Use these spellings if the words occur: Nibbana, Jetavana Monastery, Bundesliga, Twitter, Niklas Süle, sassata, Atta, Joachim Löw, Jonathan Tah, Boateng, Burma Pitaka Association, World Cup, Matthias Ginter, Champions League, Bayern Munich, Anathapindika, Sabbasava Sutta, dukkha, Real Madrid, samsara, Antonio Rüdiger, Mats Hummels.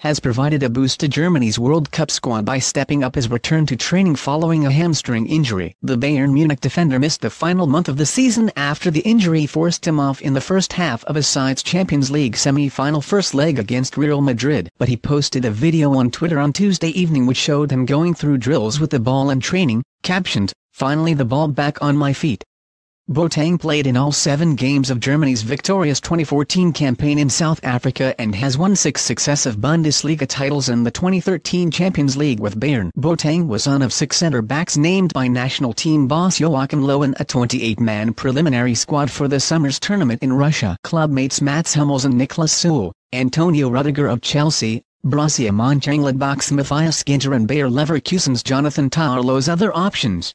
has provided a boost to Germany's World Cup squad by stepping up his return to training following a hamstring injury. The Bayern Munich defender missed the final month of the season after the injury forced him off in the first half of his side's Champions League semi-final first leg against Real Madrid. But he posted a video on Twitter on Tuesday evening which showed him going through drills with the ball and training, captioned, "Finally the ball back on my feet." Boateng played in all 7 games of Germany's victorious 2014 campaign in South Africa and has won 6 successive Bundesliga titles and the 2013 Champions League with Bayern. Boateng was one of 6 centre-backs named by national team boss Joachim Löw in a 28-man preliminary squad for the summer's tournament in Russia. Clubmates Mats Hummels and Niklas Süle, Antonio Rüdiger of Chelsea, Borussia Mönchengladbach's Matthias Ginter and Bayer Leverkusen's Jonathan Tah are Löw's other options.